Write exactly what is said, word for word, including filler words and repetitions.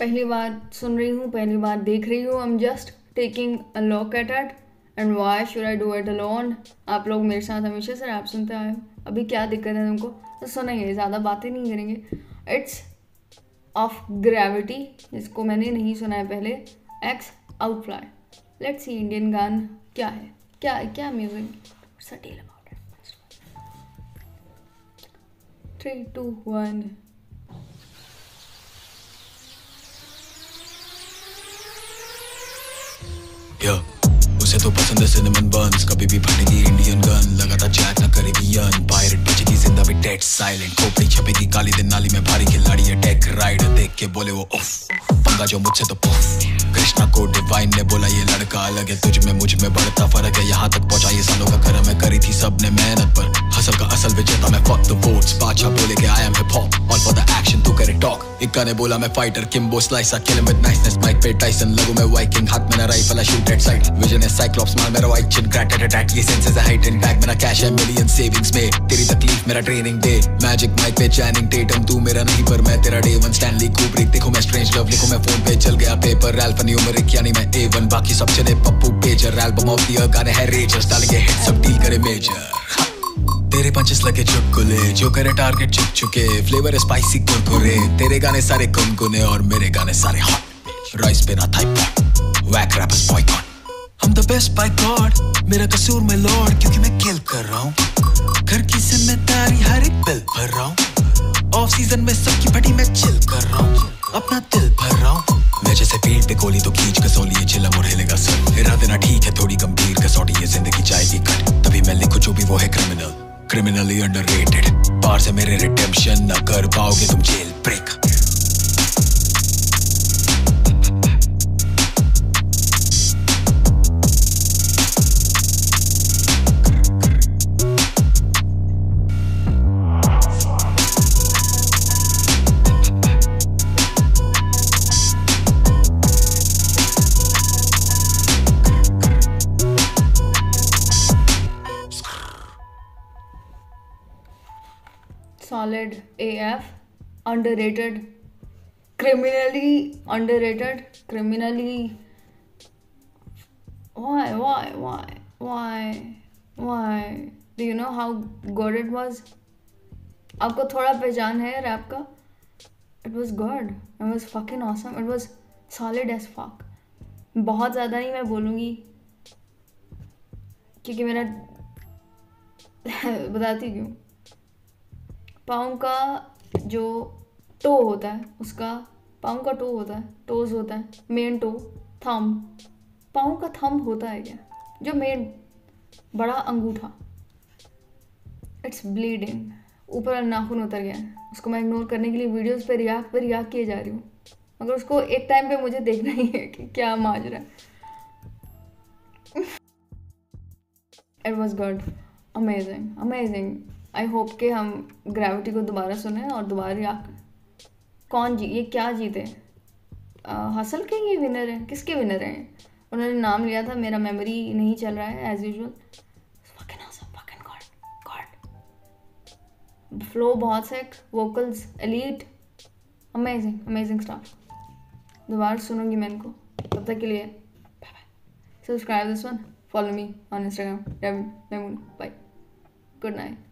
पहली बार सुन रही हूँ, पहली बार देख रही हूँ। I am just taking a look at it and why should I do it alone. आप लोग मेरे साथ हमेशा से रैप सुनते आए हो, अभी क्या दिक्कत है तुमको? तो सुनेंगे, ज़्यादा बातें नहीं करेंगे। इट्स ऑफ ग्रेविटी, जिसको मैंने नहीं सुना है पहले। एक्स आउटफ्लाई। लेट्स सी इंडियन गान क्या है, क्या है, क्या music सटील about it. Three two one. उसे तो पसंद है सिनेमन बंस, कभी भी भरेगी इंडियन गन, लगातार चैट ना करेबियन पायरेट, बचेगी जिंदा भी डेड साइलेंट, खोपड़ी छपेगी काली दिन नाली में, भारी खिलाड़ी है टेक राइड, देख के बोले वो उफ, पंगा जो मुझसे तो पुफ। कृष्णा को डिवाइन ने बोला ये लड़का अलग है, तुझ में मुझ में बढ़ता फर्क है, यहाँ तक पहुँचा ये सालों का कर्म है, करी थी सबने मेहनत पर, हसल का असल विजेता मैं, फक द वोट्स बादशाह बोले के I am hip hop, all for the action तू करे टॉक, इक्का ने बोला मैं fighter, Kimbo slicer kill with niceness, mic पे टाइसन लगू मैं वाइकिंग, हाथ में ना rifle shoot at side, vision है साइक्लॉप्स मार मेरा वाइट चिन, ग्रैट अटैक ये सेंसेस है हाइट एंड बैक, मेरा कैश है मिलियन सेविंग्स में, तेरी तकलीफ मेरा ट्रेनिंग डे, मैजिक माइक पे चैनिंग टेटम, तू मेरा नहीं पर मैं तेरा डे वन, स्टैनली कुब्रिक देखो मैं स्ट्रेंज लव लिखो मैं फोन पे चल गया पेपर, अल्फा न्यूमेरिक यानी मैं ए वन, बाकी सब चले Pappu pager, album of the year गाने है रेजर्स, डालेंगे हिट सब डील करे मेजर, तेरे पंचेस लगे चुटकुले, जो करे टारगेट चुक चुके, फ्लेवर है स्पाइसी कुरकुरे, तेरे गाने सारे गुनगुने और मेरे गाने सारे हॉट, राइस पे ना Thai pot, wack rappers boycott, हम द बेस्ट बाय गॉड, मेरा कसूर मैं लॉर्ड, क्योंकि मैं किल कर रहा हूँ, घर की जिम्मेदारी हर एक बिल भर रहा हूँ, ऑफ सीजन में सबकी फटी मैं चिल कर रहा हूँ, अपना दिल भर रहा हूँ, मैं जैसे पेट पे गोली तो खींच कसोली चिलम और हिलेगा सर, इरादे ना ठीक है थोड़ी गंभीर कसौटी, ये जिंदगी जाएगी कट, तभी मैं लिखूं जो भी वो है क्रिमिनल, Criminally underrated, पार से मेरे redemption ना कर पाओगे तुम jail break. Solid A F, underrated, criminally underrated, criminally, why, why, why, why, why, do you know how good it was? आपको थोड़ा पहचान है रैप का, it was good, it was fucking awesome, it was solid as fuck, बहुत ज़्यादा नहीं मैं बोलूँगी, क्योंकि मेरा, बताती क्यों? पाँव का जो टो होता है उसका पाँव का टो होता है, टोज होता है, मेन टो थम, पाँव का थम होता है क्या, जो मेन बड़ा अंगूठा, इट्स ब्लीडिंग, ऊपर नाखून उतर गया है, उसको मैं इग्नोर करने के लिए वीडियोस पे रिएक्ट पे रिएक्ट किए जा रही हूँ, मगर उसको एक टाइम पे मुझे देखना ही है कि क्या माजरा है। It was good, amazing amazing. I hope कि हम ग्रेविटी को दोबारा सुने और दोबारा कौन जी ये क्या जीते, हसल के ये विनर हैं, किसके विनर हैं? उन्होंने नाम लिया था, मेरा मेमोरी नहीं चल रहा है as usual. Fucking awesome, fucking god god. Flow बहुत sick, vocals elite, amazing amazing staff. दोबारा सुनूंगी मैं इनको, तब तक के लिए bye bye. Subscribe this one, follow me on Instagram, Devin Memon, bye, good night.